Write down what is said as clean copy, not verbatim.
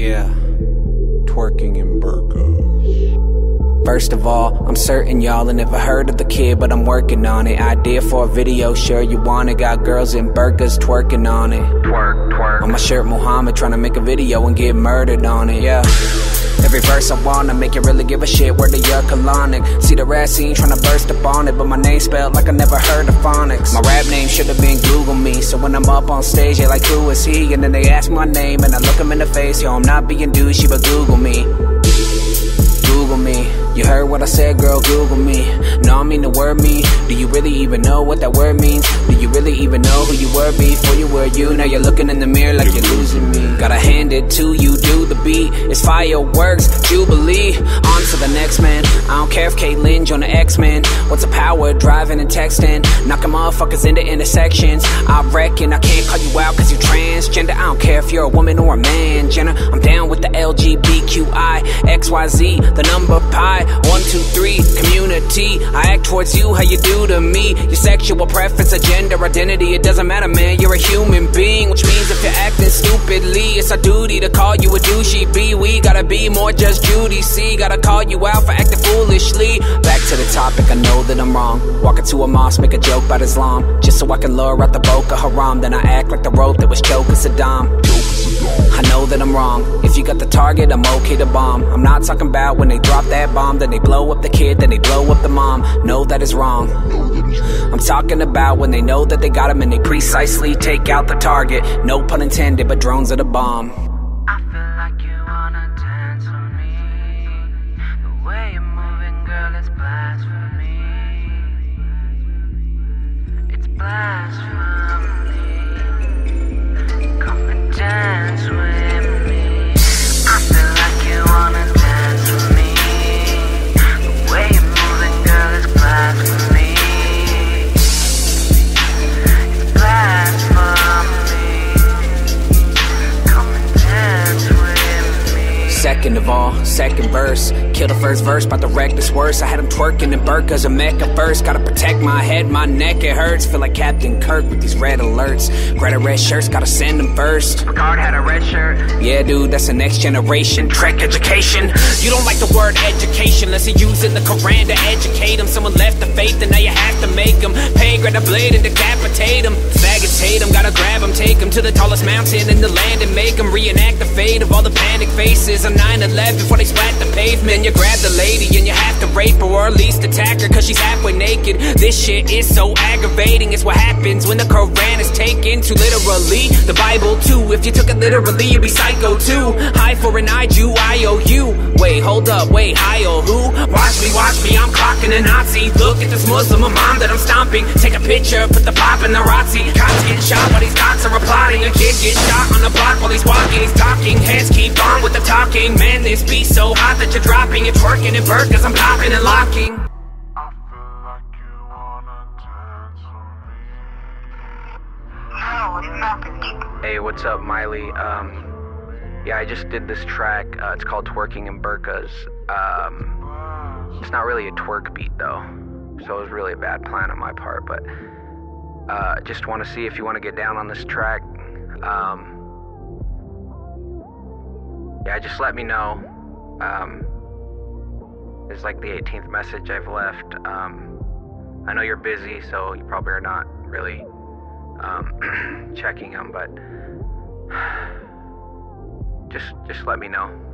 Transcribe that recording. Yeah, twerking in burqas. First of all, I'm certain y'all have never heard of the kid, but I'm working on it. Idea for a video, sure you want it. Got girls in burqas twerking on it. Twerk, twerk. On my shirt, Mohammad, trying to make a video and get murdered on it. Yeah. Every verse I wanna make you really give a shit. Word of your colonic. See the rap scene tryna burst up on it, but my name spelled like I never heard of phonics. My rap name should've been Google me, so when I'm up on stage they like, who is he? And then they ask my name and I look him in the face. Yo, I'm not being douchey, but Google me. Google me. You heard what I said, girl, Google me. No, I mean the word me. Do you really even know what that word means? Do you really even know who you were before you were you? Now you're looking in the mirror like you're losing me. Gotta hand it to you, do the beat. It's fireworks, jubilee. On to the next man. I don't care if Caitlin joined the X-men. What's the power of driving and texting? Knocking motherfuckers into intersections. I reckon I can't call you out cause you transgender. I don't care if you're a woman or a man, Jenna. I'm down with the LGBQI, XYZ, the number pi. 1, 2, 3, community. I act towards you how you do to me. Your sexual preference, a gender identity, it doesn't matter, man, you're a human being. Which means if you're acting stupidly, it's our duty to call you a douchey B. We gotta be more Judge Judy C. Gotta call you out for acting foolishly. Back to the topic, I know that I'm wrong. Walk into a mosque, make a joke about Islam, just so I can lure out the Boca Haram. Then I act like the rope that was choking Saddam. I know that I'm wrong. If you got the target, I'm okay to bomb. I'm not talking about when they drop that bomb, then they blow up the kid, then they blow up the mom. No, that is wrong. I'm talking about when they know that they got him and they precisely take out the target. No pun intended, but drones are the bomb. I feel like you wanna dance with me. The way you're moving, girl, is blasphemy. It's blasphemy. Come and dance with me. I feel like you wanna dance with me. The way you're moving, girl, is blasphemy. Second of all, second verse. Kill the first verse, about to wreck this worse. I had him twerking in burqas, a Mecca first. Gotta protect my head, my neck, it hurts. Feel like Captain Kirk with these red alerts. Grab a red shirts, gotta send them first. Picard had a red shirt. Yeah, dude, that's the next generation. Trek education. You don't like the word education, unless you're using the Koran to educate them. Someone left the faith, and now you have to make them pay, grab the blade and decapitate them. Faggots hate them, gotta grab them, take them to the tallest mountain in the land and make them reenact the fate of all the panic faces. 9/11 before they splat the pavement. You grab the lady and you have to rape her, or at least attack her cause she's halfway naked. This shit is so aggravating. It's what happens when the Koran is taken too literally. The Bible too, if you took it literally you'd be psycho too. High for an I Jew, I owe you. Wait, hold up, wait, I owe who? Watch me, I'm clocking a Nazi. Look at this Muslim imam that I'm stomping. Take a picture, put the pop in the Razzi. Cops get shot while these cops are applauding. A kid gets shot on the block while he's walking. He's talking, heads keep on with the talking. Man, this beat so hot that you're dropping. You're twerking and burqas, I'm popping and locking. I feel like you wanna dance with me. Hello, what's happening? Hey, what's up, Miley? Yeah, I just did this track. It's called Twerking and Burqas. It's not really a twerk beat, though, so it was really a bad plan on my part, but just want to see if you want to get down on this track. Yeah, just let me know. It's like the 18th message I've left. I know you're busy, so you probably are not really checking them, but just let me know.